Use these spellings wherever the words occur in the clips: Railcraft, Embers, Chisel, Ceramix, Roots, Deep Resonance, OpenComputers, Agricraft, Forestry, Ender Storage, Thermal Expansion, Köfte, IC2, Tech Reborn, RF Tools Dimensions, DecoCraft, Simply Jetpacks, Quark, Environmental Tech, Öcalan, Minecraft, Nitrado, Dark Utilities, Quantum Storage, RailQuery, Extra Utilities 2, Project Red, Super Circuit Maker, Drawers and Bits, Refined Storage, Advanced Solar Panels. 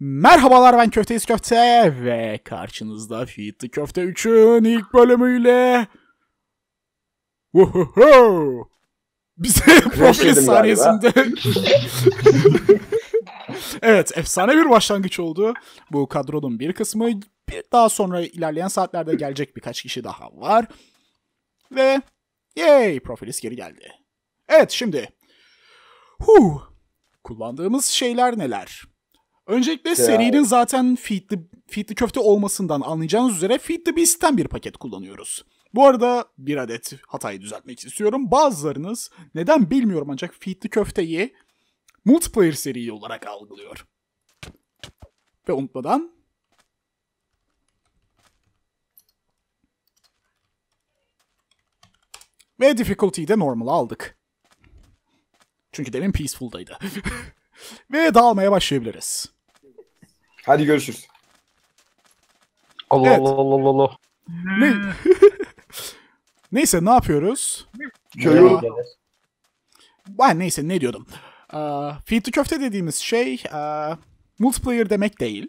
Merhabalar, ben Köfte ist Köfte ve karşınızda Feed the Köfte 3'ün ilk bölümüyle bize profil saniyesinde evet, efsane bir başlangıç oldu. Bu kadronun bir kısmı, daha sonra ilerleyen saatlerde gelecek birkaç kişi daha var ve yay, Profilist geri geldi. Evet, şimdi kullandığımız şeyler neler? Öncelikle serinin zaten Feed the Köfte olmasından anlayacağınız üzere Feed the Beast'ten bir paket kullanıyoruz. Bu arada bir adet hatayı düzeltmek istiyorum. Bazılarınız neden bilmiyorum ancak Feed the Köfte'yi multiplayer seri olarak algılıyor. Ve unutmadan ve difficulty'yi de normal'a aldık. Çünkü demin peaceful'daydı. Ve dağılmaya başlayabiliriz. Hadi görüşürüz. Allah evet. Allah. Neyse, ne yapıyoruz? Neyse, ne diyordum? Feed the Köfte dediğimiz şey multiplayer demek değil.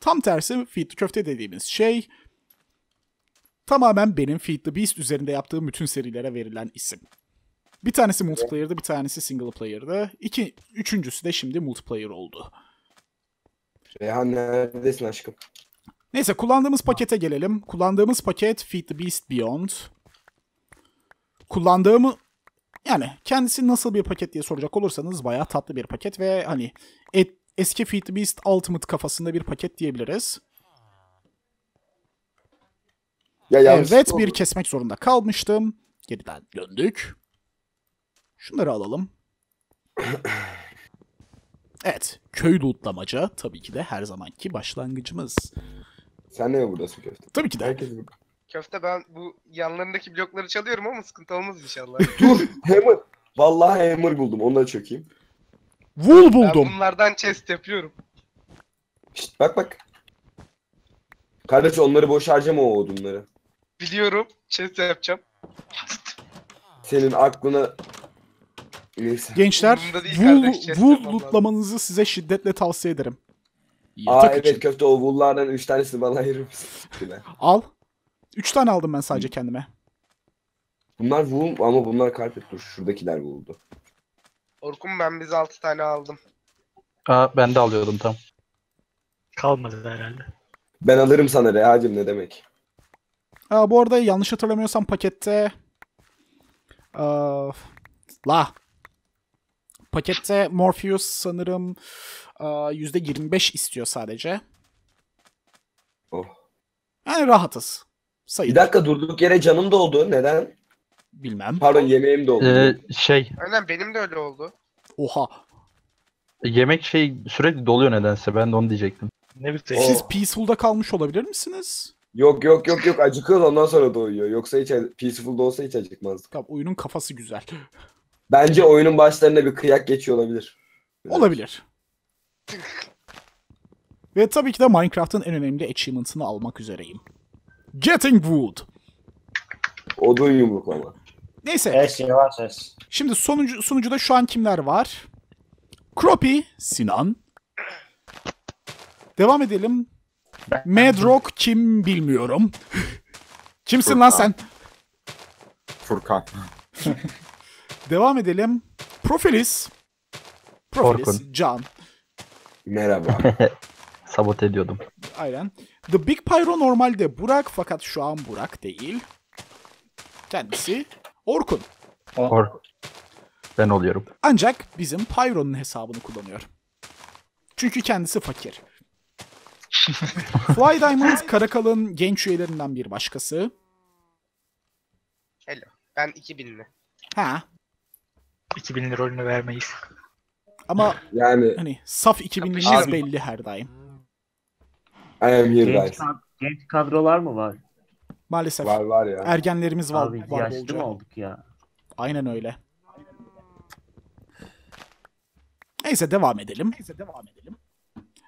Tam tersi, Feed the Köfte dediğimiz şey tamamen benim Feed the Beast üzerinde yaptığım bütün serilere verilen isim. Bir tanesi multiplayer'dı, bir tanesi single player'dı. Üçüncüsü de şimdi multiplayer oldu. Reyhan neredesin aşkım? Neyse, kullandığımız pakete gelelim. Kullandığımız paket Feed the Beast Beyond. Yani kendisi nasıl bir paket diye soracak olursanız bayağı tatlı bir paket ve hani eski Feed the Beast Ultimate kafasında bir paket diyebiliriz. Evet, bir kesmek zorunda kalmıştım. Geriden döndük. Şunları alalım. Evet. Köy lootlamaca tabii ki de her zamanki başlangıcımız. Sen ne buradasın Köfte? Tabii ki de. Herkes burada. Köfte, ben bu yanlarındaki blokları çalıyorum ama sıkıntı olmaz inşallah. Dur! Hammer! Vallahi hammer buldum. Onları çökeyim. Wool buldum. Ben bunlardan chest yapıyorum. Şişt, bak. Kardeş, onları boş harcama, o odunları. Biliyorum. Chest yapacağım. Senin aklına... Neyse. Gençler, wool lootlamanızı size şiddetle tavsiye ederim. Evet, Köfte, o wool'lardan 3 tanesini bana ayırır mısın? Al. 3 tane aldım ben sadece kendime. Bunlar wool ama bunlar carpet, dur. Şuradakiler wool'du. Orkun, ben bize 6 tane aldım. Ben de alıyordum tam. Kalmadı herhalde. Ben alırım sana Reha'cım, ne demek. Bu arada yanlış hatırlamıyorsam pakette... Pakette Morpheus sanırım %25 istiyor sadece. Oh. Yani rahatız. Sayılır. Bir dakika, durduk yere canım doldu. Neden? Bilmem. Pardon, yemeğim doldu. Aynen, benim de öyle oldu. Oha. Yemek sürekli doluyor nedense. Ben de onu diyecektim. Ne bitti? Siz peaceful'da kalmış olabilir misiniz? Yok. Acıkıyor, ondan sonra doyuyor. Yoksa hiç peaceful'da olsa hiç acıkmazdık. Tamam, oyunun kafası güzel. Bence oyunun başlarında bir kıyak geçiyor olabilir. Olabilir. Ve tabii ki de Minecraft'ın en önemli achievement'ını almak üzereyim. Getting wood. Odun yumruklama. Neyse. Şimdi sunucuda şu an kimler var? Kropi, Sinan. Devam edelim. Medrock kim bilmiyorum. Kimsin Furkan. Lan sen? Furkan. Devam edelim. Profilis Can. Merhaba. Sabot ediyordum. Aynen. The Big Pyro normalde Burak, fakat şu an Burak değil. Kendisi Orkun. Ben oluyorum. Ancak bizim Pyro'nun hesabını kullanıyor. Çünkü kendisi fakir. Fly Diamond, Karakal'ın genç üyelerinden bir başkası. Hello. Ben 2000'li. Ha. 2000'li rolünü vermeyiz. Ama yani hani saf 2000'liyiz belli her daim. Genç kadrolar mı var? Maalesef. Var ya. Ergenlerimiz var. Abi, var yaşlı olduk ya. Aynen öyle. Neyse, devam edelim.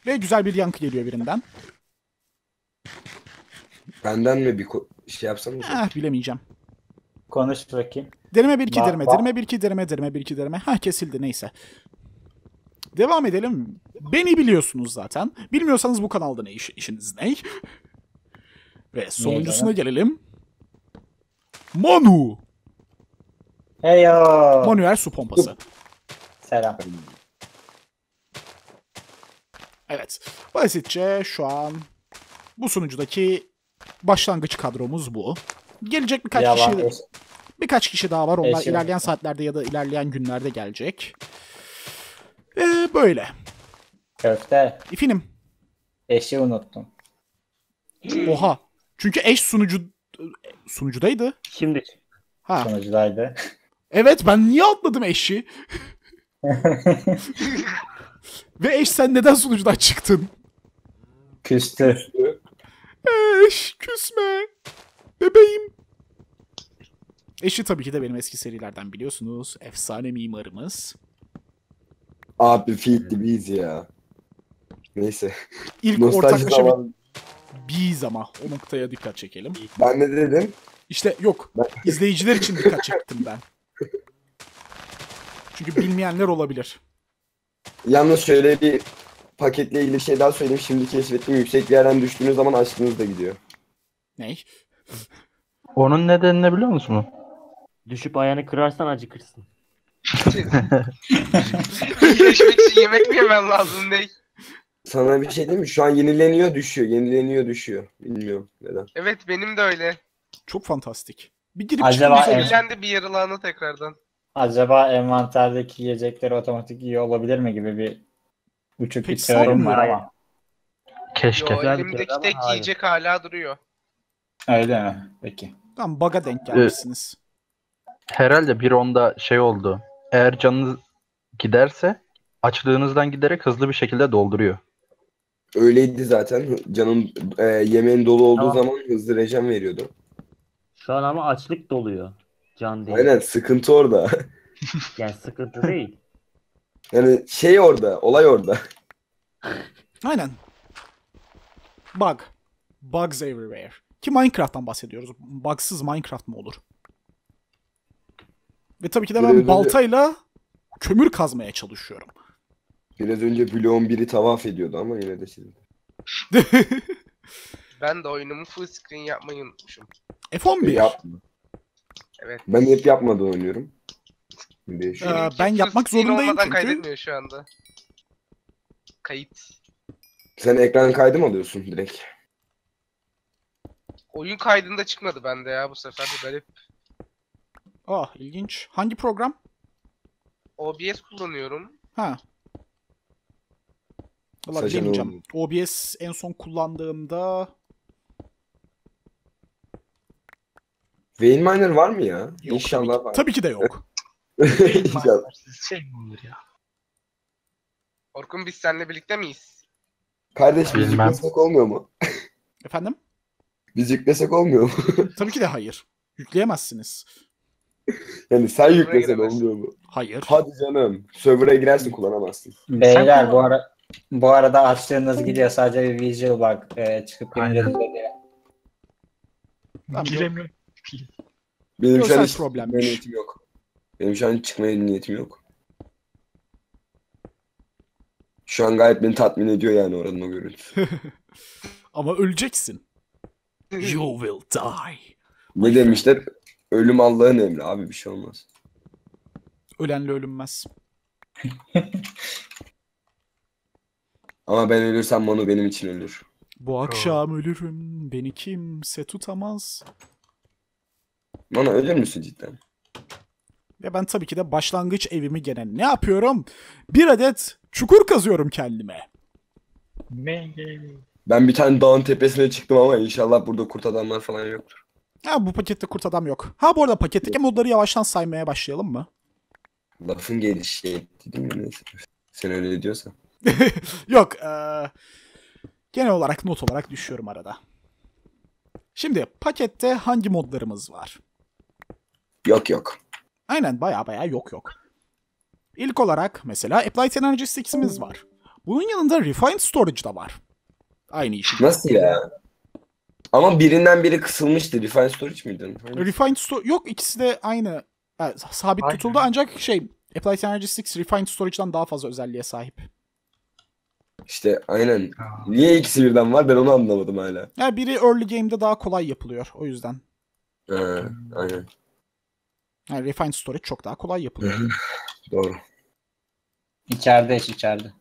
Ve güzel bir yankı geliyor birinden. Benden mi bir şey yapsanız? Bilemeyeceğim. Konuş bakayım. Derime 1-2 derime, derime 1-2 derime, derime 1-2 derime. Kesildi, neyse. Devam edelim. Beni biliyorsunuz zaten. Bilmiyorsanız bu kanalda ne işiniz ne? Ve sonuncusuna gelelim. Manu. Heyo. Manuel su pompası. Selam. Evet. Basitçe şu an bu sunucudaki başlangıç kadromuz bu. Gelecek birkaç kişi daha var. Onlar ilerleyen saatlerde ya da ilerleyen günlerde gelecek. Böyle. Köfte. İfinim. Eşi unuttum. Oha. Çünkü eş sunucudaydı. Şimdi. Ha. Sunucudaydı. Evet, ben niye atladım eşi? Ve eş, sen neden sunucudan çıktın? Küstü. Eş, küsme. Bebeğim. Eşi tabii ki de benim eski serilerden biliyorsunuz. Efsane mimarımız. Abi Feed the Beast ya. Neyse. İlk ortaklaşa biz ama o noktaya dikkat çekelim. Ben ne dedim? İşte yok. İzleyiciler için dikkat çektim ben. Çünkü bilmeyenler olabilir. Yalnız şöyle bir paketle ilgili bir şey daha söyleyeyim. Şimdi keşfettim. Yüksek bir yerden düştüğünüz zaman açtığınız da gidiyor. Ney? Onun nedenini biliyor musun? Düşüp ayağını kırarsan acıkırsın. İyileşmek için yemek mi yemen lazım değil? Sana bir şey diyeyim mi? Şu an yenileniyor, düşüyor. Yenileniyor, düşüyor. Bilmiyorum neden. Evet, benim de öyle. Çok fantastik. Bir girip çıkmışsa bir yarılağına tekrardan. Acaba envanterdeki yiyecekleri otomatik iyi olabilir mi gibi bir uçuk bir teorim var ama. Keşke. Yo, elimdeki tek yiyecek hala duruyor. Öyle mi? Peki. Tamam, bug'a denk gelmişsiniz. Herhalde bir onda şey oldu. Eğer canınız giderse açlığınızdan giderek hızlı bir şekilde dolduruyor. Öyleydi zaten. Canım yemeğin dolu olduğu zaman hızlı rejim veriyordu. Şu an ama açlık doluyor. Can değil. Aynen, sıkıntı orada. Yani sıkıntı değil. Yani şey orada, olay orada. Aynen. Bug. Bugs everywhere. Ki Minecraft'tan bahsediyoruz. Bugsız Minecraft mı olur? Ve tabii ki de ben baltayla kömür kazmaya çalışıyorum. Biraz önce bloğun biri tavaf ediyordu ama yine de şimdi. Ben de oyunumu full screen yapmayı unutmuşum. F11. Yapma. Evet. Ben hep yapmadan oynuyorum. Ben yapmak zorundayım çünkü. Kaydetmiyor şu anda. Kayıt. Sen ekran kaydı mı alıyorsun direkt? Oyun kaydında çıkmadı bende ya bu sefer de garip. Ah, ilginç. Hangi program? OBS kullanıyorum. Ha. Vallahi bilemeyeceğim. OBS en son kullandığımda... Veilminer var mı ya? Yok, İnşallah tabii var. Tabii ki de yok. İnşallah. Şey mi olur ya? Orkun, biz seninle birlikte miyiz? Kardeş, biz yüklesek olmuyor mu? Efendim? Biz yüklesek olmuyor mu? Tabii ki de hayır. Yükleyemezsiniz. Yani sen yüklesen olmuyor mu? Hayır. Hadi canım. Server'a girersin, kullanamazsın. Beyler bu arada açtığınız gidiyor, sadece bir visual bak çıkıp gireceğiz diye. Tamam, giremiyorum. Benim şu an hiç niyetim yok. Benim şu an hiç çıkmaya niyetim yok. Şu an gayet beni tatmin ediyor yani oranın o görüntü. Ama öleceksin. You will die. Ne demişler? Ölüm Allah'ın emri abi, bir şey olmaz. Ölenle ölünmez. Ama ben ölürsem Manu benim için ölür. Bu akşam ölürüm, beni kimse tutamaz. Manu, ölür müsün cidden? Ve ben tabii ki de başlangıç evimi gene ne yapıyorum? Bir adet çukur kazıyorum kendime. Ben bir tane dağın tepesine çıktım ama inşallah burada kurt adamlar falan yoktur. Ha, bu pakette kurt adam yok. Ha, bu arada paketteki modları yavaştan saymaya başlayalım mı? Lafın gelişi dedim. Sen öyle diyorsan. Yok. Genel olarak not olarak düşüyorum arada. Şimdi pakette hangi modlarımız var? Yok yok. Aynen, baya yok yok. İlk olarak mesela Applied Energistics'imiz var. Bunun yanında Refined Storage da var. Aynı iş. Nasıl ya? Ama birinden biri kısılmıştı. Refined Storage miydi? Refined Storage... Yok, ikisi de aynı. Sabit tutuldu ancak Applied Energistics Refined Storage'dan daha fazla özelliğe sahip. İşte aynen. Niye ikisi birden var, ben onu anlamadım hala. Yani biri early game'de daha kolay yapılıyor o yüzden. Aynen. Yani Refined Storage çok daha kolay yapılıyor. Doğru. İçeride iş içeride.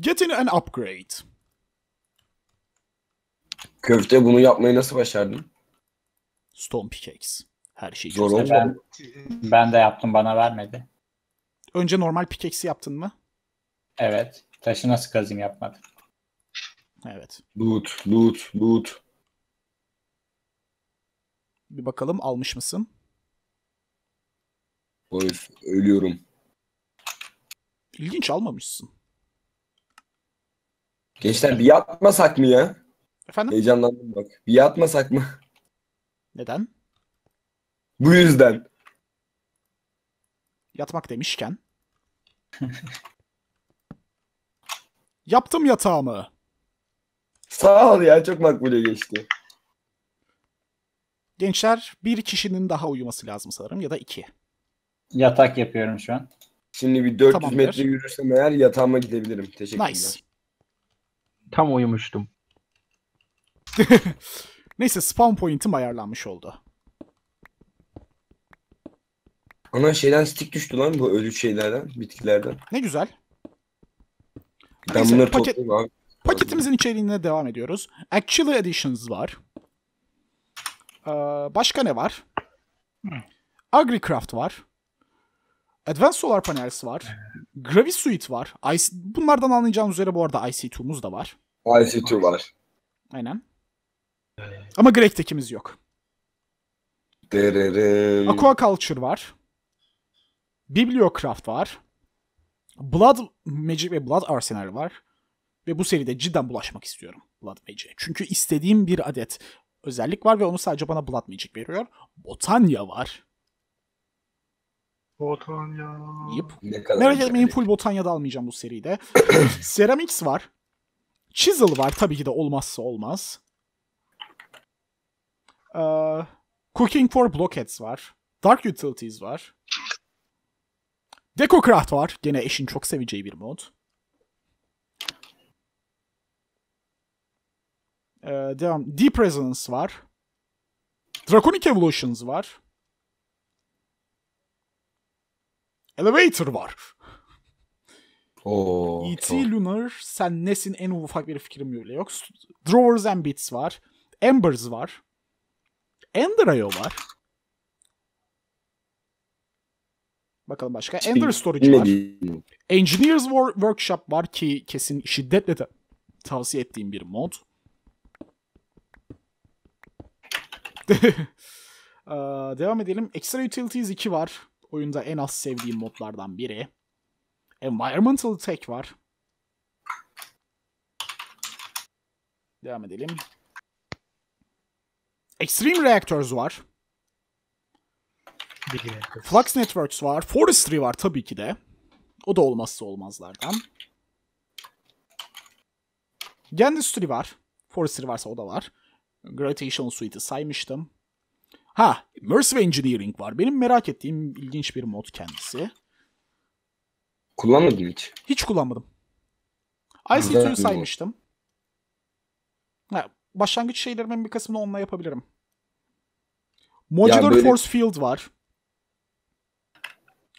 Getting an upgrade. Köfte bunu yapmayı nasıl başardın? Stone pickaxe. Her şey zor oldu. Ben de yaptım, bana vermedi. Önce normal pickaxe'i yaptın mı? Evet. Taşı nasıl kazayım yapmadım. Evet. Loot. Bir bakalım almış mısın? Of, ölüyorum. İlginç, almamışsın. Gençler bir yatmasak mı ya? Efendim? Heyecanlandım bak. Bir yatmasak mı? Neden? Bu yüzden. Yatmak demişken. Yaptım yatağımı. Sağ ol ya, çok makbule geçti. Gençler bir kişinin daha uyuması lazım sanırım, ya da iki. Yatak yapıyorum şu an. Şimdi bir 400 Tamamdır. Metre yürürsem eğer yatağıma gidebilirim. Teşekkürler. Nice. Tam uyumuştum. Neyse, spawn point'im ayarlanmış oldu. Ana şeyden stick düştü lan, bu ölü şeylerden, bitkilerden. Ne güzel. Ben neyse, bunları toplayayım abi. Paketimizin içeriğine devam ediyoruz. Actually Editions var. Başka ne var? Agricraft var. Advanced Solar Panels var. Gravit Suite var. Bunlardan anlayacağınız üzere bu arada IC2'muz da var. IC2 var. Aynen. Ama Greg Tech'imiz yok. Aqua Culture var. Bibliocraft var. Blood Magic ve Blood Arsenal var. Ve bu seride cidden bulaşmak istiyorum Blood Magic'e. Çünkü istediğim bir adet özellik var ve onu sadece bana Blood Magic veriyor. Botania var. Botania. Yep. Merak etmeyin, full Botania'da almayacağım bu seride. Ceramix var. Chisel var, tabii ki de olmazsa olmaz. Cooking for Blockheads var. Dark Utilities var. DecoCraft var. Gene eşin çok seveceği bir mod. Devam. Deep Resonance var. Draconic Evolutions var. Elevator var. E.T. Lunar, sen nesin en ufak bir fikrim bile yok. Drawers and Bits var. Embers var. Ender IO var. Bakalım başka. Ender Storage var. Engineers Workshop var ki kesin şiddetle tavsiye ettiğim bir mod. Devam edelim. Extra Utilities 2 var. Oyunda en az sevdiğim modlardan biri. Environmental Tech var. Devam edelim. Extreme Reactors var. Flux Networks var. Forestry var tabii ki de. O da olmazsa olmazlardan. Gendistry var. Forestry varsa o da var. Gravitational Suite'i saymıştım. Ha, Immersive Engineering var. Benim merak ettiğim ilginç bir mod kendisi. Kullanmadım hiç. Hiç kullanmadım. IC2'yu saymıştım. Ha, başlangıç şeylerimin bir kısmını onunla yapabilirim. Modular ya böyle... Force Field var.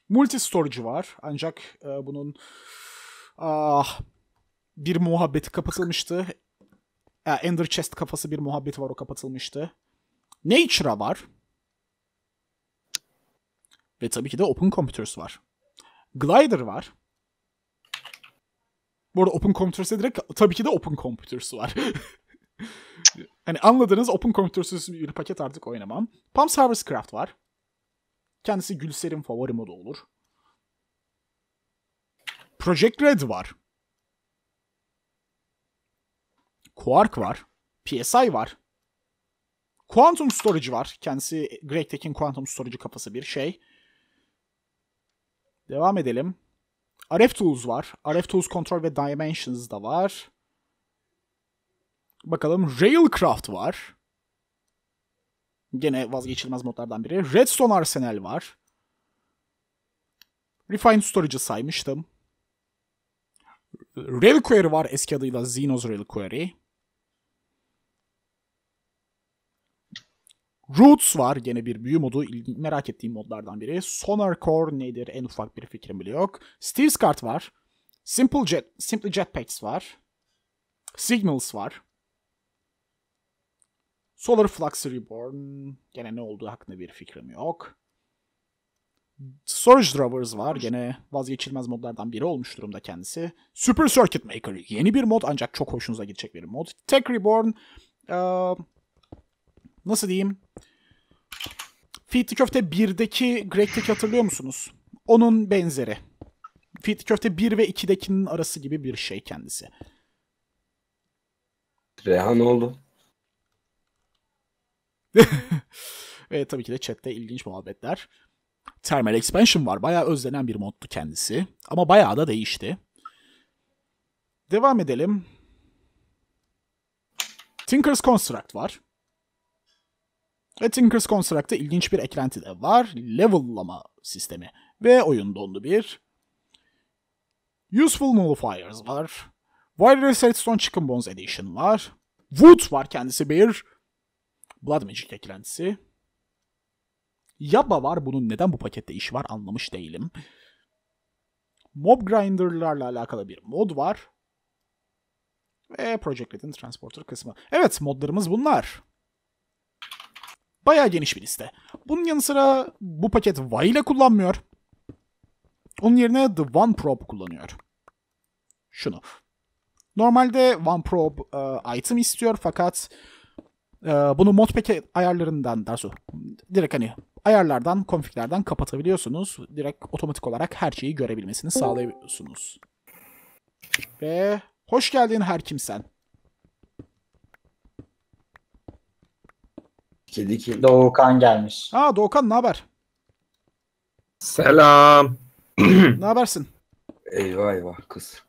Multi Storage var. Ancak bunun bir muhabbeti kapatılmıştı. Ender Chest kafası bir muhabbeti var, o kapatılmıştı. Nature'a var. Ve tabii ki de Open Computers var. Glider var. Bu arada Open Computers'e direkt tabii ki de Open Computers var. Hani anladığınız Open Computers'üz bir paket artık oynamam. Pumps Harvestcraft var. Kendisi Gülser'in favori modu olur. Project Red var. Quark var. PSI var. Quantum Storage var. Kendisi Greg Tech'in Quantum Storage'ı kafası bir şey. Devam edelim. RF Tools var. RF Tools Control ve Dimensions da var. Bakalım. Railcraft var. Gene vazgeçilmez modlardan biri. Redstone Arsenal var. Refined Storage'ı saymıştım. RailQuery var, eski adıyla Xenos RailQuery. Roots var, gene bir büyü modu, merak ettiğim modlardan biri. Sonar Core nedir en ufak bir fikrim bile yok. Steve's Kart var. Simply Jetpacks var. Signals var. Solar Flux Reborn, gene ne olduğu hakkında bir fikrim yok. Storage Drawers var, gene vazgeçilmez modlardan biri olmuş durumda kendisi. Super Circuit Maker, yeni bir mod ancak çok hoşunuza gidecek bir mod. Tech Reborn, nasıl diyeyim? Feed the Köfte 1'deki Greg Tech hatırlıyor musunuz? Onun benzeri. Feed the Köfte 1 ve 2'dekinin arası gibi bir şey kendisi. Rehan oldu. Ve tabii ki de chatte ilginç muhabbetler. Thermal Expansion var. Bayağı özlenen bir moddu kendisi. Ama bayağı da değişti. Devam edelim. Tinker's Construct var. Ve Tinker's Construct'ta ilginç bir eklenti de var. Level'lama sistemi. Ve oyun dondu bir. Useful Nullifiers var. Wireless Redstone Chicken Bones Edition var. Wood var, kendisi bir Blood Magic eklentisi. Yaba var. Bunun neden bu pakette işi var anlamış değilim. Mob Grinder'larla alakalı bir mod var. Ve Project Red'in Transporter kısmı. Evet, modlarımız bunlar. Bayağı geniş bir liste. Bunun yanı sıra bu paket Y ile kullanmıyor. Onun yerine The One Probe kullanıyor. Şunu. Normalde One Probe item istiyor fakat bunu modpack ayarlarından, daha sonra direkt hani ayarlardan, konfiglerden kapatabiliyorsunuz. Direkt otomatik olarak her şeyi görebilmesini sağlayabiliyorsunuz. Ve hoş geldin her kimsen. Doğukan gelmiş. Aa, Doğukan, ne haber? Selam. Ne habersin? Eyvah eyvah kız.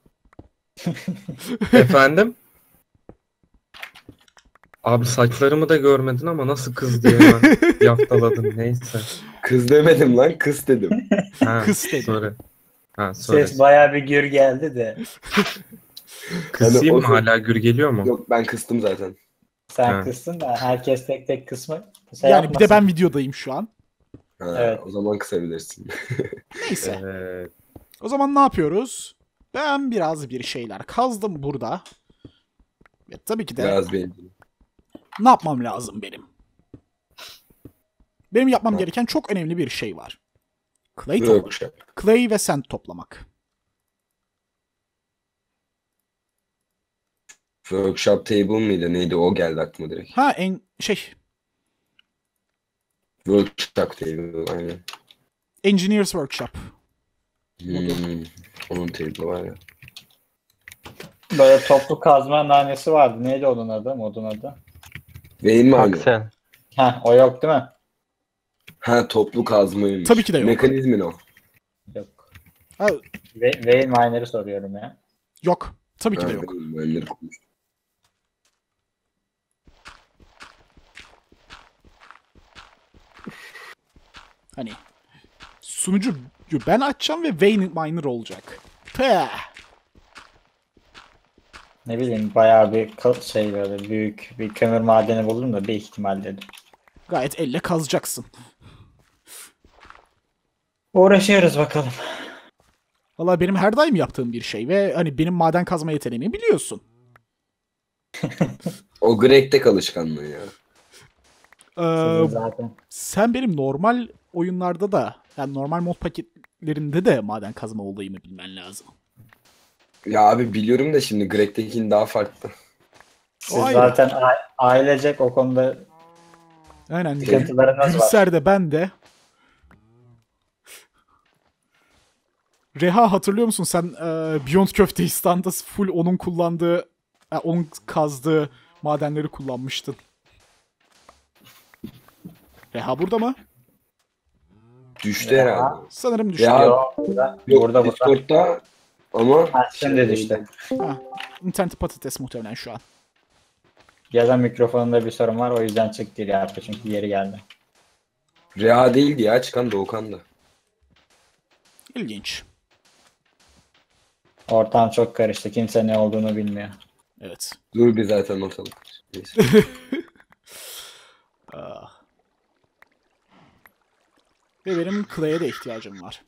Efendim? Abi saçlarımı da görmedin ama nasıl kız diye yaftaladın, neyse. Kız demedim lan, kız dedim. Ha, kız dedim. Sonra. Ha, sonra. Ses bayağı bir gür geldi de. Kısayım mı, hala gür geliyor mu? Yok, ben kıstım zaten. Sen ha, kıstın da herkes tek tek kısmı. Şey yani yapmasın. Bir de ben videodayım şu an. Ha, evet. O zaman kısabilirsin. Neyse. Evet. O zaman ne yapıyoruz? Ben biraz bir şeyler kazdım burada. Ve tabii ki de... Biraz beğendim. Ne yapmam lazım benim? Benim yapmam gereken çok önemli bir şey var. Clay toplamak. Clay ve sand toplamak. Workshop table mıydı neydi, o geldi aklıma direkt. Ha, en şey. Workshop table, aynen. Engineers Workshop. Onun table'ı var ya. Böyle toplu kazma nanesi vardı. Neydi onun adı, modun adı? Vein mi abi? Ha, o yok değil mi? Ha, toplu kazmaymış. Tabii ki de yok. Mekanizmin o. Yok. Vein miner'ı soruyorum ya. Yok. Tabii ki de yok. Hani sunucu ben açacağım ve Vein Miner olacak. Pah. Ne bileyim, bayağı bir şey, böyle büyük bir kömür madeni buldum da bir ihtimal dedim. Gayet elle kazacaksın. Uğraşıyoruz bakalım. Valla benim her daim yaptığım bir şey ve hani benim maden kazma yeteneğimi biliyorsun. O Greg Tech alışkanlığı ya. Sen benim normal oyunlarda da, yani normal mod paketlerinde de maden kazma olayımı bilmen lazım. Ya abi biliyorum da şimdi Greg Tech'in daha farklı. Siz zaten ailecek o konuda. Aynen. Gülser de ben de. Reha, hatırlıyor musun sen Beyond Köfte İstan'da full onun kullandığı, onun kazdığı madenleri kullanmıştın. Reha burada mı? Düştü Reha herhalde. Sanırım düştü. Burada Discord'da ama... Ha, şimdi düştü. Ha, internet patates muhtemelen şu an. Yazan mikrofonunda bir sorun var, o yüzden çıktı Reha, çünkü geri geldi. Reha değildi ya, çıkan Doğukan'dı. İlginç. Ortam çok karıştı. Kimse ne olduğunu bilmiyor. Evet. Dur bir zaten ortalık. Ve benim clay'e de ihtiyacım var.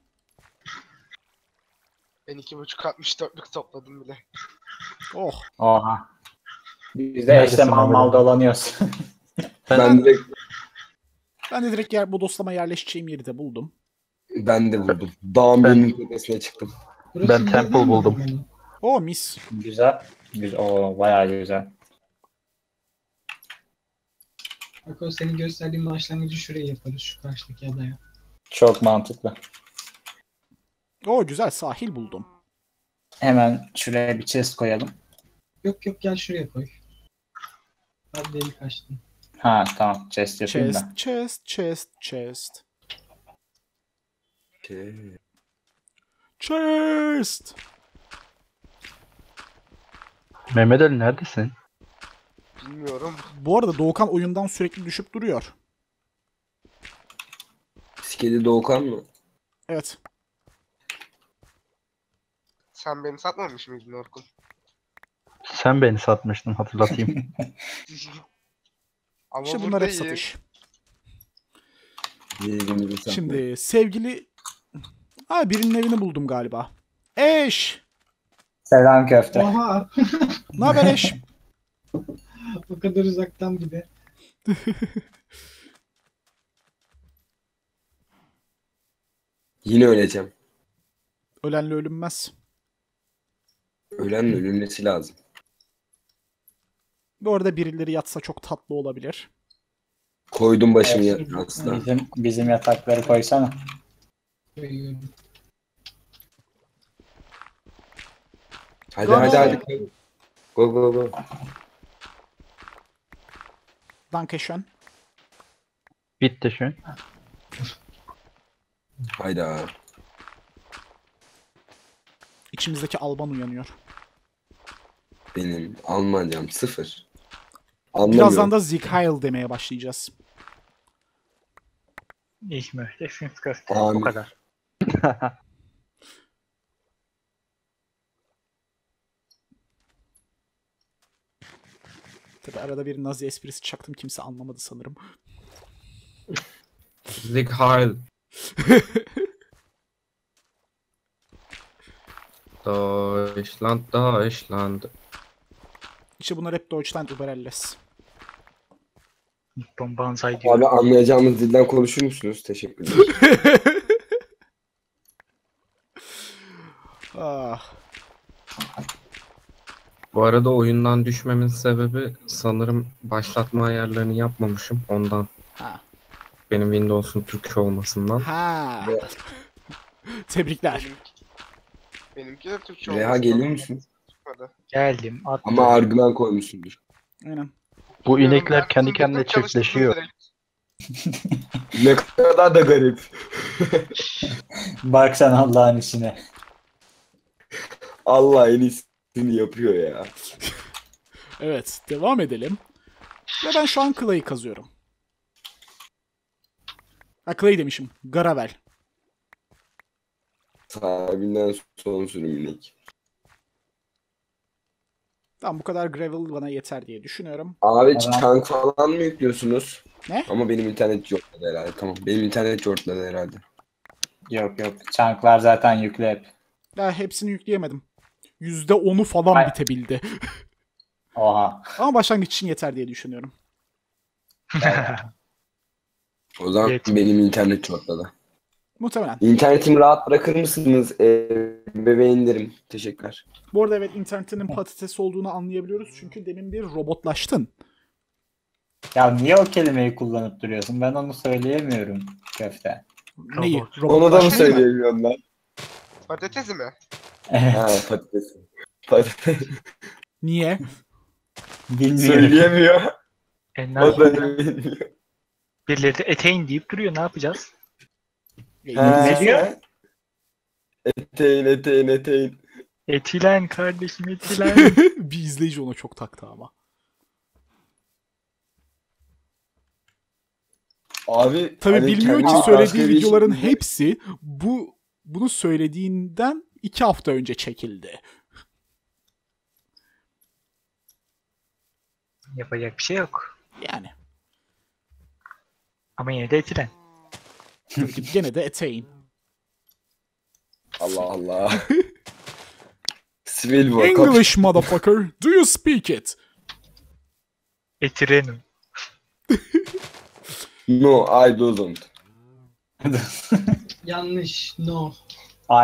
Ben 2,5-64'lük topladım bile. Oh. Oha. Biz de işte mal dolanıyoruz. Ben de direkt yer, bu dostlama yerleşeceğim yeri de buldum. Ben de buldum. Dağın benim tepesine çıktım. Ben temple buldum. O mis. Güzel. O bayağı güzel. Bak o senin gösterdiğin başlangıcı şuraya yaparız. Şu karşıdaki adaya. Çok mantıklı. O güzel, sahil buldum. Hemen şuraya bir chest koyalım. Yok yok, gel şuraya koy. Hadi deli kaçtın. Ha tamam, chest yapayım da. Chest. Mehmet Ali neredesin? Bilmiyorum. Bu arada Doğukan oyundan sürekli düşüp duruyor. Skedi Doğukan mı? Evet. Sen beni satmamış mıydın Orkun? Sen beni satmıştın, hatırlatayım. İşte bunlar hep satış. Şimdi sevgili... Ha, birinin evini buldum galiba. Eş! Selam Köfte. Oha! Naber Eş? O kadar uzaktan bir de. Yine öleceğim. Ölenle ölünmez. Ölenle ölünmesi lazım. Bu arada birileri yatsa çok tatlı olabilir. Koydum başımı yastığa. Bizim yatakları koysana. Hadi hadi hadi. Go go go. Danke schön. Bitte schön. Hayda. İçimizdeki Alman uyanıyor. Benim Almancam sıfır. Anlamıyorum. Birazdan da Sieg Heil demeye başlayacağız. Ich möchte fünf Köfte. O kadar. Tabii arada bir Nazi esprisi çaktım, kimse anlamadı sanırım. Sieg Heil. Deutschland, Deutschland. İşte bunlar hep Deutschland über alles. Abi anlayacağımız dilden konuşur musunuz? Teşekkürler. Ah. Bu arada oyundan düşmemin sebebi sanırım başlatma ayarlarını yapmamışım ondan. Ha. Benim Windows'un Türkçe olmasından. Ha. Evet. Tebrikler. Benimki de Türkçe olmuş. Reha geliyor musun? Geldim. Attım. Ama argüman koymuşsundur. Aynen. Bu inekler kendi kendine çiftleşiyor. Ne kadar da garip. Baksana Allah'ın işine. Allah en iyisini yapıyor ya. Evet, devam edelim. Ve ben şu an Clay'i kazıyorum. Ha, Clay demişim. Garavel. Sahibinden son sürüm inek. Tamam, bu kadar gravel bana yeter diye düşünüyorum. Abi çank falan mı yüklüyorsunuz? Ne? Ama benim internet yortladı herhalde. Tamam, benim internet yortladı herhalde. Yok yok, çanklar zaten yükle hep. Ya hepsini yükleyemedim. %10'u falan hayır, bitebildi. Oha. Ama başlangıç için yeter diye düşünüyorum. O zaman evet, benim internet yortladı. Muhtemelen. İnternetimi rahat bırakır mısınız bebeğinlerim? Teşekkürler. Bu arada evet, internetinin patates olduğunu anlayabiliyoruz. Çünkü demin bir robotlaştın. Ya niye o kelimeyi kullanıp duruyorsun? Ben onu söyleyemiyorum Köfte. Neyi? Onu da mı söyleyemiyorsun lan? Patatesi mi? Evet. Ha, patatesi. Patates. Niye? Bilmiyorum. Söyleyemiyor. O da bilmiyor. Birileri de eteğin deyip duruyor. Ne yapacağız? Ne diyor? Eteğin, eteğin, eteğin. Etilen kardeşim, etilen. Bir izleyici ona çok taktı ama. Abi tabii hani bilmiyor ki söylediği videoların hepsi bunu söylediğinden 2 hafta önce çekildi. Yapacak bir şey yok. Yani. Ama yine de etilen. Yine de eteğin. Allah Allah. Sivil bu. English motherfucker. Do you speak it? Etirenim. No, I didn't. Yanlış. No.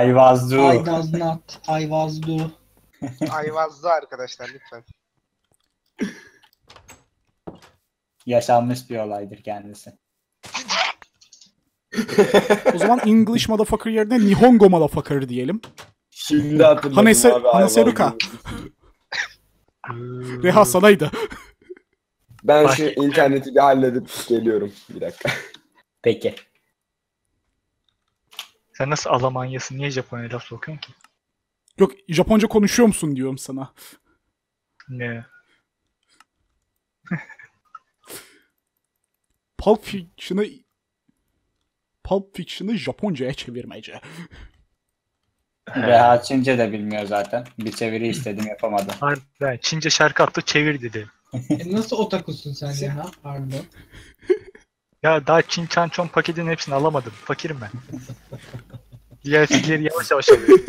I was do. I does not. I was do. I was do arkadaşlar lütfen. Yaşanmış bir olaydır kendisi. O zaman English motherfucker yerine Nihongo motherfucker diyelim. Şimdi hatırladım Hanese, abi. Haneseruka. Reha sanaydı. Ben şu interneti bir halledip geliyorum. Bir dakika. Peki. Sen nasıl Almanya'sın? Niye Japonya laf sokuyorsun ki? Yok, Japonca konuşuyor musun diyorum sana. Ne? Pulp Fiction'ı Japonca'ya çevirmece. Reha Çince de bilmiyor zaten. Bir çeviri istedim yapamadım. Harbiden Çince şarkı attı çevir dedi. Nasıl otakusun sen ya? Pardon. Ya daha Çin Çançon paketinin hepsini alamadım. Fakirim ben. Diğer fikirleri yavaş yavaş alıyorum.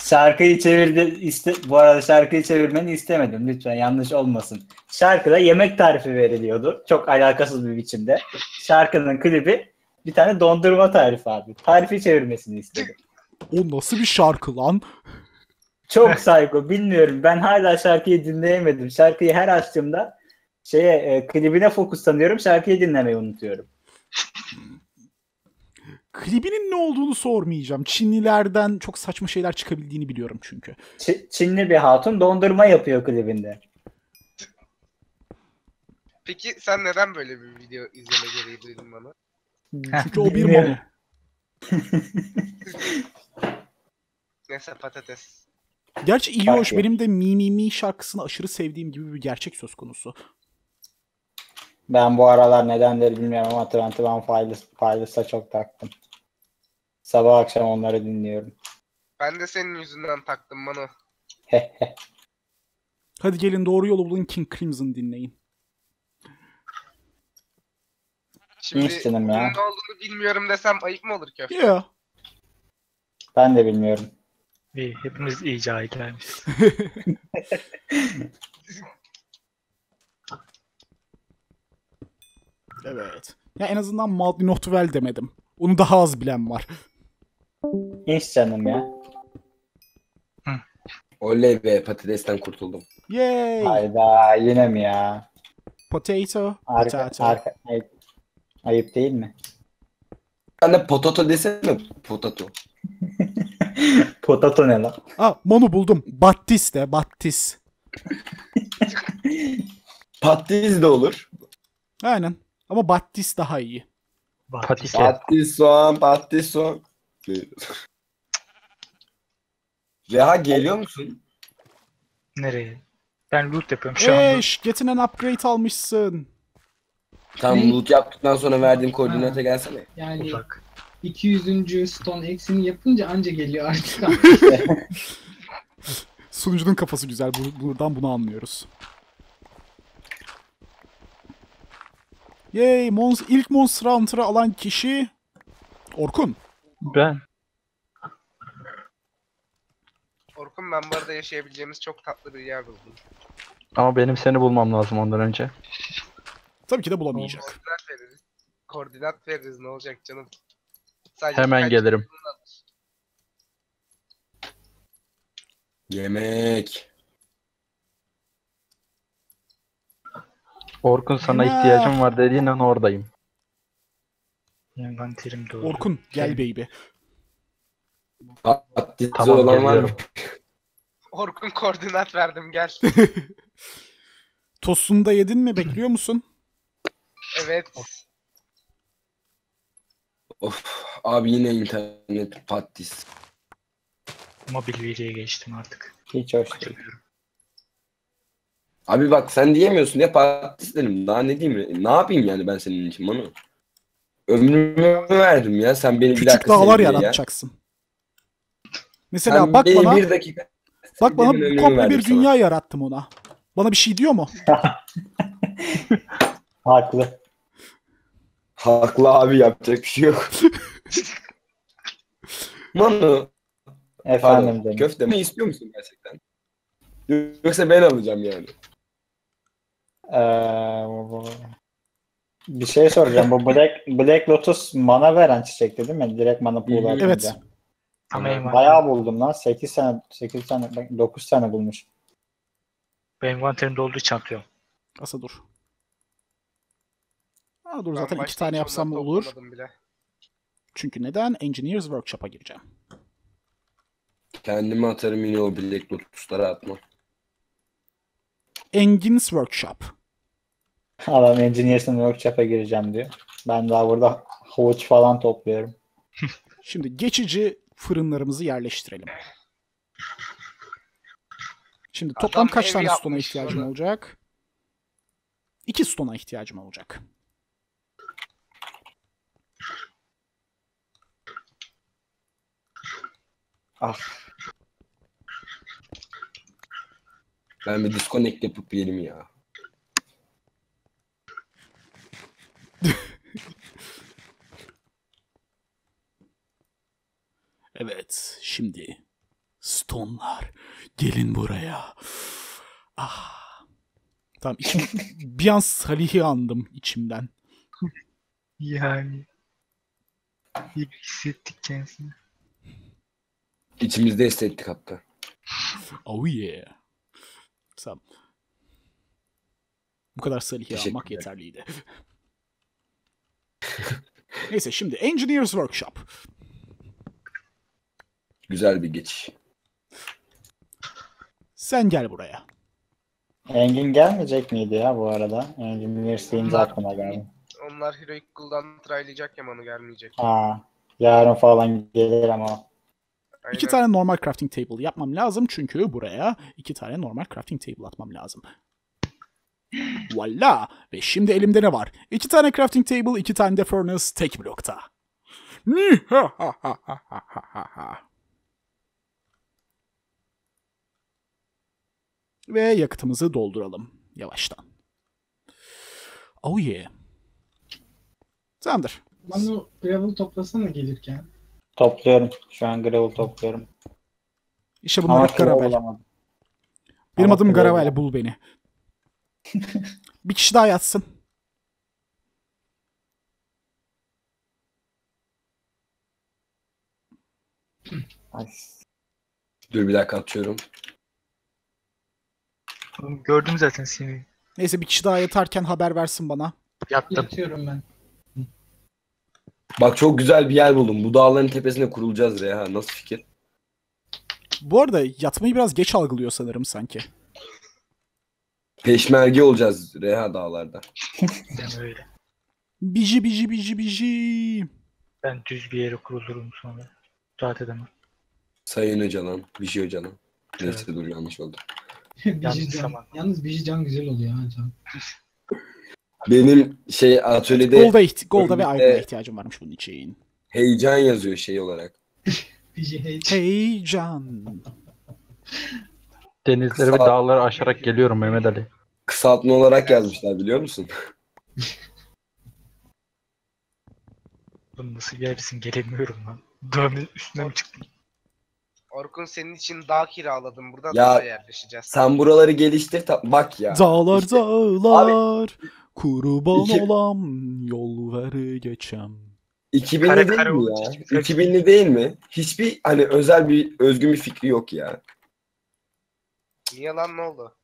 Şarkıyı çevirdi. Bu arada şarkıyı çevirmeni istemedim. Lütfen yanlış olmasın. Şarkıda yemek tarifi veriliyordu. Çok alakasız bir biçimde. Şarkının klibi bir tane dondurma tarifi abi. Tarifi çevirmesini istedim. O nasıl bir şarkı lan? Çok saygı. Bilmiyorum. Ben hala şarkıyı dinleyemedim. Şarkıyı her açtığımda klibine fokuslanıyorum. Şarkıyı dinlemeyi unutuyorum. Klibinin ne olduğunu sormayacağım. Çinlilerden çok saçma şeyler çıkabildiğini biliyorum çünkü. Çinli bir hatun dondurma yapıyor klibinde. Peki sen neden böyle bir video izleme gereği duydun bana? Çünkü o bir mono. Neyse patates. Gerçi iyi hoş. Benim de Mi Mi Mi şarkısını aşırı sevdiğim gibi bir gerçek söz konusu. Ben bu aralar nedenleri bilmiyorum ama Twenty One Pilots'a çok taktım. Sabah akşam onları dinliyorum. Ben de senin yüzünden taktım Manu. Hadi gelin doğru yolu bulun, King Crimson dinleyin. Şimdi ne olduğunu bilmiyorum desem ayıp mı olur Köfte? Yeah. Ben de bilmiyorum. İyi, hepimiz iyice ayıklarmışız. Evet. Ya en azından Madly Notwell demedim. Onu daha az bilen var. Hiç canım ya. Oley be, patatesten kurtuldum. Yay. Hayda yine mi ya? Potato. Ayıp değil mi? Sen de potato desene potato. Potato ne lan? Aa, Manu buldum. Battis de. Battis. Pattis de olur. Aynen. Ama Battis daha iyi. Battis soğan. Reha geliyor musun? Nereye? Ben loot yapıyorum şu anda. Eş, getinen upgrade almışsın. Tam loot yaptıktan sonra verdiğim koordinata gelsene. Yani uzak. 200. stone eksini yapınca anca geliyor artık. Sunucunun kafası güzel. Buradan bunu anlıyoruz. Yay! İlk Monster Hunter'ı alan kişi... Orkun. Ben. Orkun, ben bu arada yaşayabileceğimiz çok tatlı bir yer buldum. Ama benim seni bulmam lazım ondan önce. Tabii ki de bulamayacak. Koordinat veririz ne olacak canım. Sadece hemen gelirim. Yemek. Orkun sana ihtiyacım var dediğin an oradayım. Ben terim doğru. Orkun gel baby. Tamam geliyorum. Orkun koordinat verdim gel. Tostunu da yedin mi? Bekliyor musun? Evet. Of abi yine internet patlis. Mobil videoya geçtim artık. Hiç hoş değil. Abi bak sen diyemiyorsun ya patlis dedim. Daha ne diyeyim? Ne yapayım yani ben senin için Manu? Ömrümü verdim ya sen beni bir dakika sevdiğin ya. Küçük dağlar yaratacaksın. Mesela ben bak bana komple bir dünya yarattım ona. Bana bir şey diyor mu? Haklı. Haklı abi, yapacak bir şey yok. Manu. Efendim canım. Köfte mi istiyor musun gerçekten? Yoksa ben alacağım yani. Bir şey soracağım. Bu Black Lotus mana veren çiçekti değil mi? Direkt mana pool alınca. Evet. Bayağı buldum lan. 9 tane bulmuş. Benim vanterimde olduğu için atlıyorum. Asa dur. Aa, dur zaten 2 tane yapsam olur. Çünkü neden? Engineers Workshop'a gireceğim. Kendimi atarım yine o Black Lotus'lara atmam. Engineers Workshop. Adam Engineers'ın Workshop'a gireceğim diyor. Ben daha burada havuç falan topluyorum. Şimdi geçici fırınlarımızı yerleştirelim. Şimdi toplam kaç tane stone'a ihtiyacım olacak? 2 stone'a ihtiyacım olacak. Ah. Ben bir disconnect yapıp yiyelim ya. Evet, şimdi stone'lar gelin buraya. Ah. Tamam, bir an Salih'i andım içimden. Yani bir hissettik kendisini. İçimizde hissettik hatta. Oh yeah. Tamam. Bu kadar Salih'i almak yeterliydi. Neyse, şimdi Engineers Workshop. Güzel bir geçiş. Sen gel buraya. Engin gelmeyecek miydi ya bu arada? Engineers deyince aklıma geldi. Onlar Heroic Guild'dan traylayacak, Yaman'ı gelmeyecek. Ha, yarın falan gelir ama. Aynen. 2 tane normal crafting table yapmam lazım çünkü buraya 2 tane normal crafting table atmam lazım. Valla! Ve şimdi elimde ne var? 2 tane crafting table, 2 tane de furnace tek blokta. Ve yakıtımızı dolduralım yavaştan. Oh yeah. Tamamdır. Manu, gravel toplasana gelirken. Topluyorum. Şu an gravel topluyorum. İşte bunlar hep Garavel. Benim adım Garavel, bul beni. Bir kişi daha yatsın. Dur bir dakika, atıyorum. Gördüm zaten seni. Neyse, bir kişi daha yatarken haber versin bana. Yattım. Yatıyorum ben. Bak, çok güzel bir yer buldum. Bu dağların tepesine kurulacağız Reha. Nasıl fikir? Bu arada yatmayı biraz geç algılıyor sanırım sanki. Peşmerge olacağız Reha dağlarda. Öyle. Biji biji biji biji. Ben düz bir yere kurulurum sonra. Rahat edemem. Sayın Öcalan, Biji Öcalan. Neyse, evet. Dur, yanlış oldu. Yalnız Biji Can güzel oluyor ha Can. Benim şey atölyede... Golda ve Aydın'a ihtiyacım varmış bunun için. Heyecan yazıyor şey olarak. Heyecan. Denizleri ve dağları aşarak geliyorum Mehmet Ali. Kısaltma olarak yazmışlar, biliyor musun? Nasıl gelsin, gelemiyorum lan. Dövmenin üstüne mi çıktım? Orkun, senin için dağ kiraladım. Burada da yerleşeceğiz. Sen buraları geliştir. Bak ya. Dağlar işte, dağlar. Abi, kurban olam. Yol ver geçem. 2000'li değil mi ya? 2000'li değil mi? Hiçbir hani özel bir, özgün bir fikri yok ya. Niye lan, ne oldu?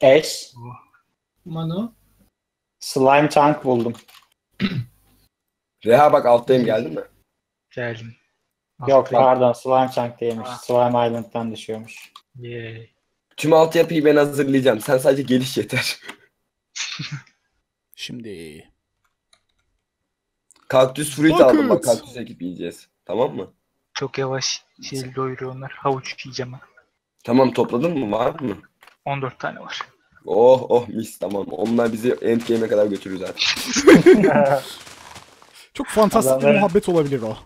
Eş. Manu. Slime tank buldum. Reha bak, alttayım, geldin mi? Geldim. Yok, pardon, Slime Chunk değilmiş. Slime Island'dan düşüyormuş. Yay. Tüm altyapıyı ben hazırlayacağım. Sen sadece geliş yeter. Şimdi... Kaktüs fruit aldım bak, kaktüs ekip yiyeceğiz. Tamam mı? Çok yavaş şey doyuruyor onlar. Havuç yiyeceğim ben. Tamam, topladın mı? Var mı? 14 tane var. Oh oh, mis, tamam. Onlar bizi endgame'e kadar götürür zaten. Çok fantastik bir muhabbet olabilir o.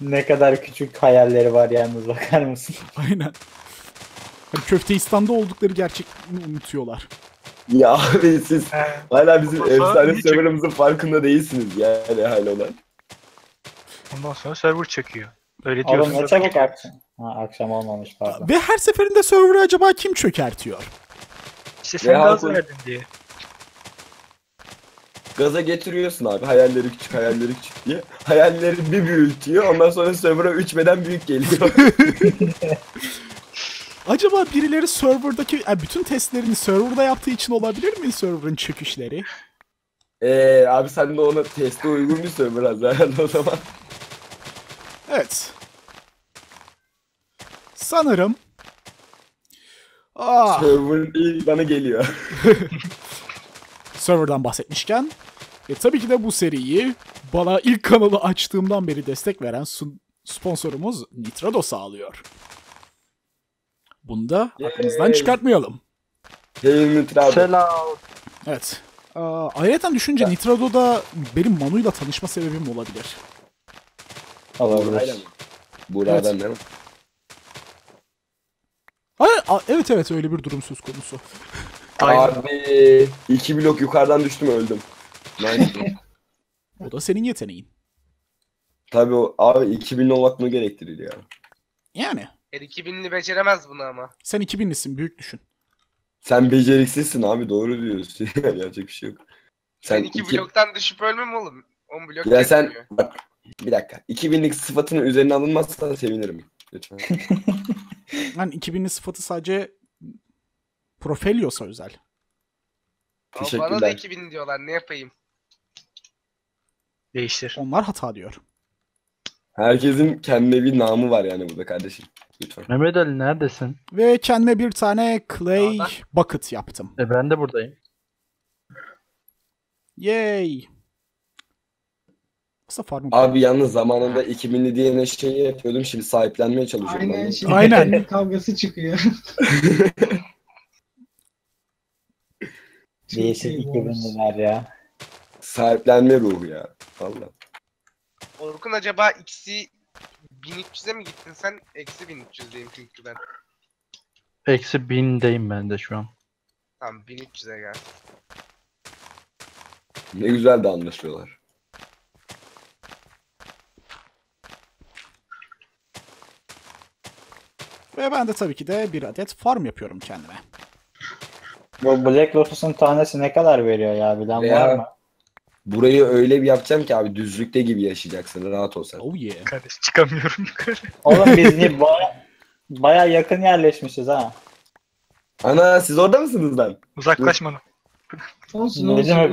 Ne kadar küçük hayalleri var yalnız, bakar mısın? Aynen. Köfteistan'da oldukları gerçekliğini unutuyorlar. Ya abi siz hala bizim efsane serverımızın farkında değilsiniz yani hala olan. Ondan sonra server çekiyor. Öyle diyorsunuz. Ne çabuk akşam. Ha, akşam olmamış pardon. Ve her seferinde server'ı acaba kim çökertiyor? İşte sen gaz verdin diye. Gaza getiriyorsun abi, hayalleri küçük hayalleri küçük diye. Hayalleri bir büyütüyor, ondan sonra server'a 3 beden büyük geliyor. Acaba birileri server'daki bütün testlerini server'da yaptığı için olabilir mi server'ın çöküşleri? Abi sen de ona teste uygun bir server hazırladın o zaman. Evet. Sanırım. Server'ın ilk bana geliyor. Server'dan bahsetmişken tabii ki de bu seriyi bana ilk kanalı açtığımdan beri destek veren sponsorumuz Nitrado sağlıyor. Bunu da aklınızdan çıkartmayalım. Nitrado. Selam. Evet. Ayrıca düşünce evet. Nitrado'da benim Manu'yla tanışma sebebim olabilir. Olabilir. Buradan değil mi? Evet evet öyle bir durum söz konusu. Abi 2 blok yukarıdan düştüm öldüm. O da senin yeteneğin. Tabii o abi 2000'li olmak mı gerektirir ya? Yani. 2000'li beceremez bunu ama. Sen 2000'lisin büyük düşün. Sen beceriksizsin abi doğru diyorsun. Gerçek bir şey yok. Sen 2 bloktan düşüp ölmem oğlum. 10 blok ya sen diyor. Bak bir dakika. 2000'lik sıfatının üzerine alınmazsan sevinirim. Lütfen. Lan 2000'li sıfatı sadece Profelios'a özel. Teşekkürler. Bana da 2000 diyorlar. Ne yapayım? Değiştir. Onlar hata diyor. Herkesin kendine bir namı var yani burada kardeşim. Lütfen. Mehmet Ali neredesin? Ve kendime bir tane clay bucket yaptım. Ben de buradayım. Yay. Abi yalnız zamanında 2000'li diye ne şey yapıyordum. Şimdi sahiplenmeye çalışıyorum. Aynen. Şimdi aynen. Kavgası çıkıyor. Değişik iklimler ya. Sahiplenme ruhu ya. Vallahi. Orkun acaba eksi 1300'e mi gittin sen? Eksi 1300'deyim çünkü ben. Eksi 1000'deyim ben de şu an. Tamam 1300'e gel. Ne güzel de anlaşıyorlar. Ve ben de tabii ki de bir adet farm yapıyorum kendime. Bu Black Lotus'un tanesi ne kadar veriyor ya? Bilen var mı? Burayı öyle bir yapacağım ki abi düzlükte gibi yaşayacaksın. Rahat ol sen. Oh yeah. Kardeş çıkamıyorum yukarı. Oğlum biz niye baya yakın yerleşmişiz ha. Ana siz orada mısınız lan? Uzaklaşmanın. Olsun bizim olsun.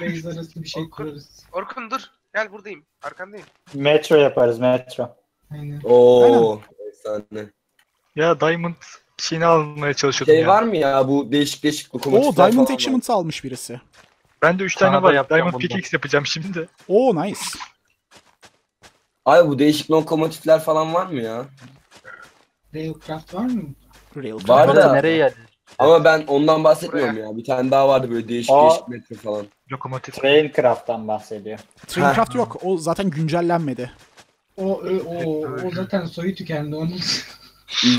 Beyz arası bir şey Orkun, kurarız. Orkun dur. Gel buradayım. Arkandayım. Metro yaparız metro. Aynen. Ooo. Efsane. Ya Diamond... Şeyini almaya çalışıyordum ya. Şey var mı ya bu değişik lokomotifler falan var. Diamond Achievement'ı almış birisi. Ben de 3 tane var. Diamond Pickaxe yapacağım şimdi de. Oo nice. Abi bu değişik lokomotifler falan var mı ya? Railcraft var mı? Railcraft var da. Nereye geldi? Ama ben ondan bahsetmiyorum ya. Bir tane daha vardı böyle değişik metro falan. Lokomotif. Railcraft'tan bahsediyor. Railcraft yok. O zaten güncellenmedi. O zaten soyu tükendi onun.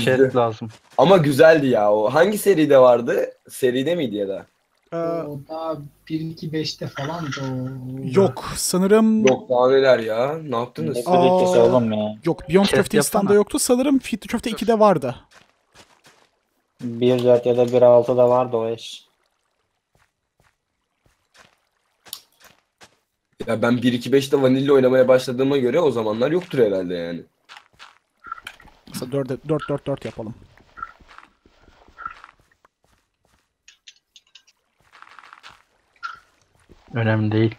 Chat lazım. Ama güzeldi ya o. Hangi seride vardı? Seride miydi ya da? O daha 1-2-5'te falan da yok sanırım. Yok daha neler ya. Ne yaptınız? Yok Beyond Köfte İstan'da yoktu. Sanırım Feed the Köfte 2'de vardı. 1.4 ya da 1.6'da vardı o eş. Ya ben 1-2-5'te vanilla oynamaya başladığıma göre o zamanlar yoktur herhalde yani. 4-4-4 yapalım. Önemli değil.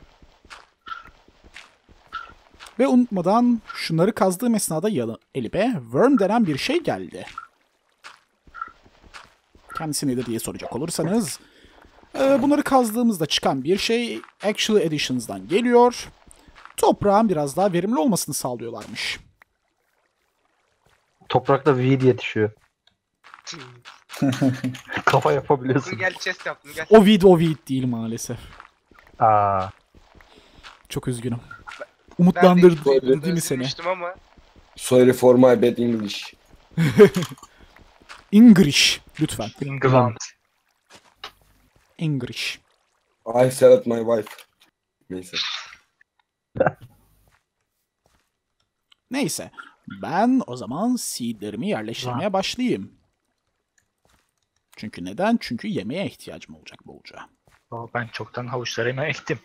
Ve unutmadan şunları kazdığım esnada elime worm denen bir şey geldi. Kendisi nedir diye soracak olursanız. Bunları kazdığımızda çıkan bir şey Actual Editions'dan geliyor. Toprağın biraz daha verimli olmasını sağlıyorlarmış. Toprakta weed yetişiyor. Kafa yapabiliyorsun. Gel chest yaptım gel. O weed değil maalesef. Çok üzgünüm. umutlandırdı değil mi seni? Ama. Sorry for my bad English. English lütfen. England. English. I said my wife. Neyse. Neyse. Ben o zaman seedlerimi yerleştirmeye başlayayım. Çünkü neden? Çünkü yemeğe ihtiyacım olacak bolca. Ben çoktan havuçları yemeğe ektim.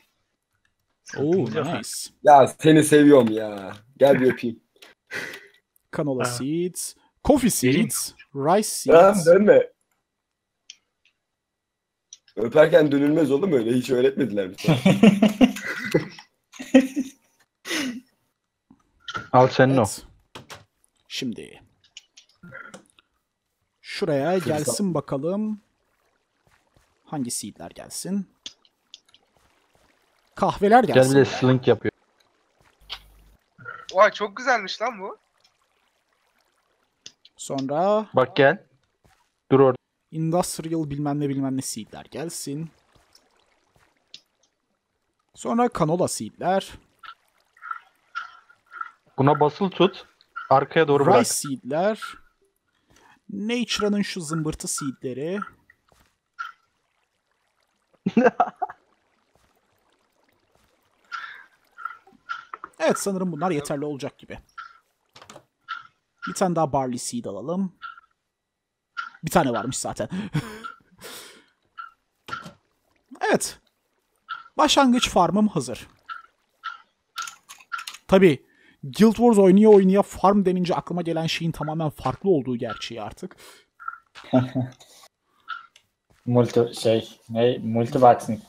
Oo, nice. Ya seni seviyorum ya. Gel bir öpeyim. Canola seeds, coffee seeds, rice seeds. Ya dönme. Öperken dönülmez oğlum öyle. Hiç öğretmediler bize. Al sen evet. Şimdi. Şuraya gelsin bakalım. Hangi seedler gelsin? Kahveler gelsin. Gel de slink yapıyor. Vay çok güzelmiş lan bu. Sonra... Bak gel. Dur orada. Industrial bilmem ne seedler gelsin. Sonra kanola seedler. Buna basılı tut. Arkaya doğru bırak. Rice seedler. Natura'nın şu zımbırtı seedleri. Evet sanırım bunlar yeterli olacak gibi. Bir tane daha barley seed alalım. Bir tane varmış zaten. Evet. Başlangıç farmım hazır. Tabii. Guild Wars oynaya oynaya farm denince aklıma gelen şeyin tamamen farklı olduğu gerçeği artık.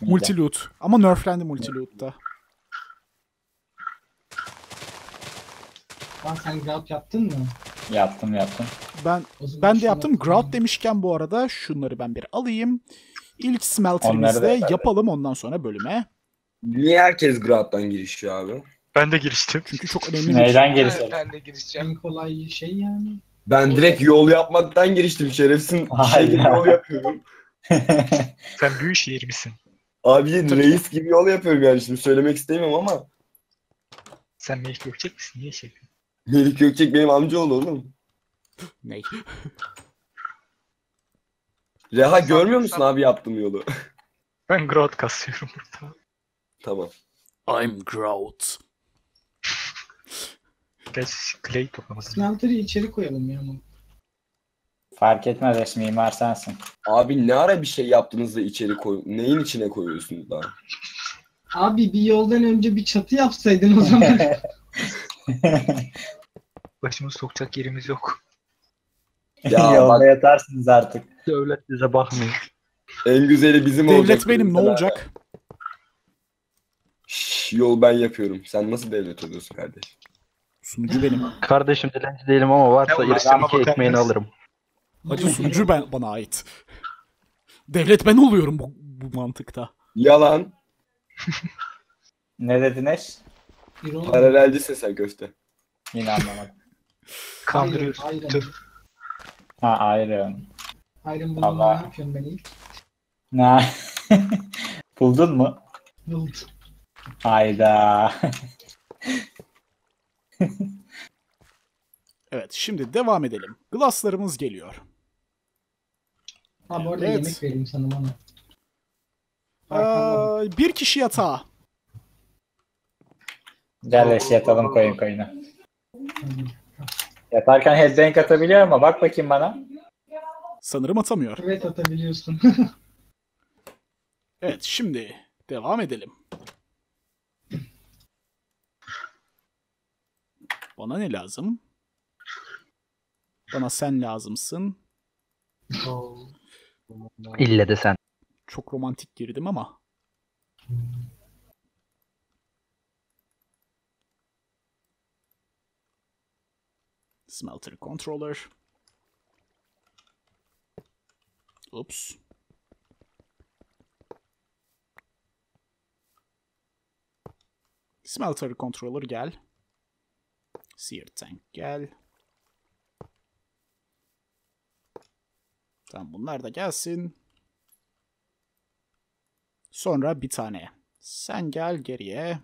Multi loot. Ama nerflendi multi loot'ta. Lan sen grout yaptın mı? Yaptım. Ben de yaptım. Grout demişken bu arada şunları ben bir alayım. İlk smelterimizde yapalım ondan sonra bölüme. Niye herkes grout'tan girişiyor abi? Ben de giriştim. Çünkü çok önemli. Neyden giriştim? Ben de girişeceğim. En kolay şey yani. Ben direkt yol yapmaktan giriştim. Şerefsin şey gibi yol yapıyorum. Sen büyük şehir misin? Abi reis gibi yol yapıyorum yani şimdi söylemek istemiyorum ama. Sen Melik Gökçek misin? Niye şey yapıyorsun? Melik Gökçek benim amcaoğlu oğlum. Ney? Reha görmüyor musun abi yaptığım yolu? Ben grout kasıyorum burada. Tamam. I'm grout. Clay toplaması. Smelter'i içeri koyalım ya. Fark etmez resmi mimar sensin. Abi ne ara bir şey yaptığınızda içeri koy. Neyin içine koyuyorsunuz daha? Abi bir yoldan önce bir çatı yapsaydın o zaman. Başımız sokacak yerimiz yok. Ya yolda yatarsınız artık. Devlet bize bakmıyor. En güzeli bizim olacak. Devlet benim ne olacak? Şşş, yol ben yapıyorum. Sen nasıl devlet oluyorsun kardeş? Sunucu benim. Kardeşim dilenci değilim ama varsa irşamki ekmeğini alırım. Hacı sunucu bana ait. Devlet ben oluyorum bu mantıkta. Yalan. Ne dedin eş? Paralelcisin sen köfte. Yine anlamadım. Kandırıyorsun. Iron buldum ne yapıyorum ben ilk? Buldun mu? Buldum. Hayda. Evet şimdi devam edelim. Glasslarımız geliyor. Ha bu arada evet. Yemek vereyim sana bana. Bir kişi yatağa. Gel eş yatalım koyun koyuna. Yatarken headbank atabiliyor ama bak bakayım bana. Sanırım atamıyor. Evet atabiliyorsun. Evet şimdi devam edelim. Bana ne lazım? Bana sen lazımsın. İlle de sen. Çok romantik girdim ama. Smelter controller. Oops. Smelter controller gel. Sear tank gel. Tamam bunlar da gelsin. Sonra bir tane. Sen gel geriye.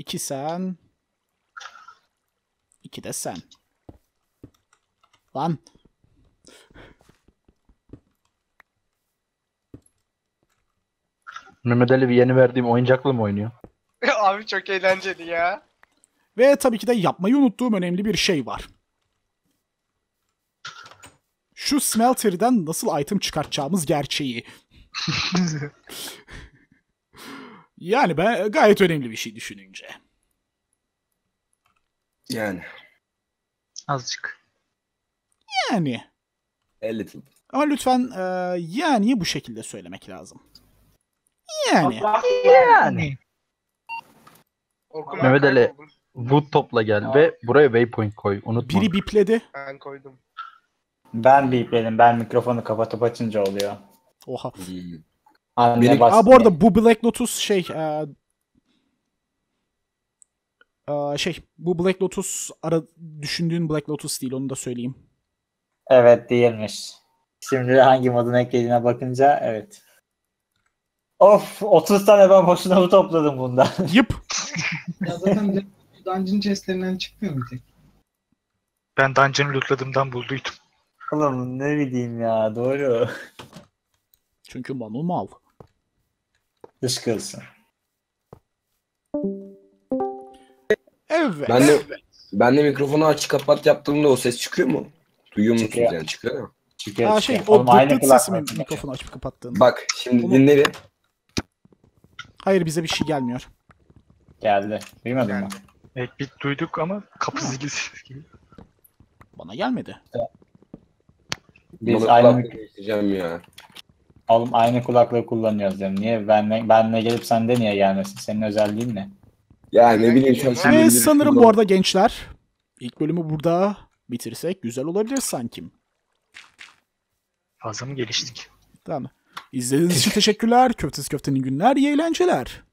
İki sen. İki de sen. Lan. Mehmet Ali yeni verdiğim oyuncakla mı oynuyor? Abi çok eğlenceli ya. Ve tabii ki de yapmayı unuttuğum önemli bir şey var. Şu smelter'den nasıl item çıkartacağımız gerçeği. Yani ben gayet önemli bir şey düşününce. Yani. Azıcık. Yani. A little. Ama lütfen yani bu şekilde söylemek lazım. Yani. Yani. Mehmet Ali wood topla gel ve buraya waypoint koy. Unutma. Biri bipledi. Ben koydum. Ben bipledim. Ben mikrofonu kapatıp açınca oluyor. Oha. Aa, bu arada bu Black Lotus bu Black Lotus düşündüğün Black Lotus değil, onu da söyleyeyim. Evet değilmiş. Şimdi hangi modun eklediğine bakınca evet. Of 30 tane ben boşuna mı topladım bundan? Yıp. Ya zaten dungeon chestlerinden çıkmıyor mu tek? Ben dungeon'ı lootladığımdan bulduydum. Oğlum ne bileyim ya, doğru. Çünkü Manu mal. Dışkılsın. Evet. Ben de mikrofonu aç kapat yaptığımda o ses çıkıyor mu? Duyuyor musunuz yani? Çıkıyor mu? Çıkıyor. Aa, şey, o dıt sesi mi mikrofonu açıp kapattığında? Bak şimdi dinle bir. Hayır, bize bir şey gelmiyor. Geldi. Duymadın mı? Evet biz duyduk ama kapı zili sesi gibi. Bana gelmedi. Evet. Biz aynı değiştireceğim ya. Oğlum aynı kulaklığı kullanıyoruz yani. Niye benle gelip sende niye gelmesin? Senin özelliğin ne? Ya ne bileyim sen. Sanırım bu arada gençler ilk bölümü burada bitirsek güzel olabilir sanki. Fazla mı geliştik? Tamam. İzlediğiniz için teşekkürler. Köftesi Köfte'nin günler, iyi eğlenceler.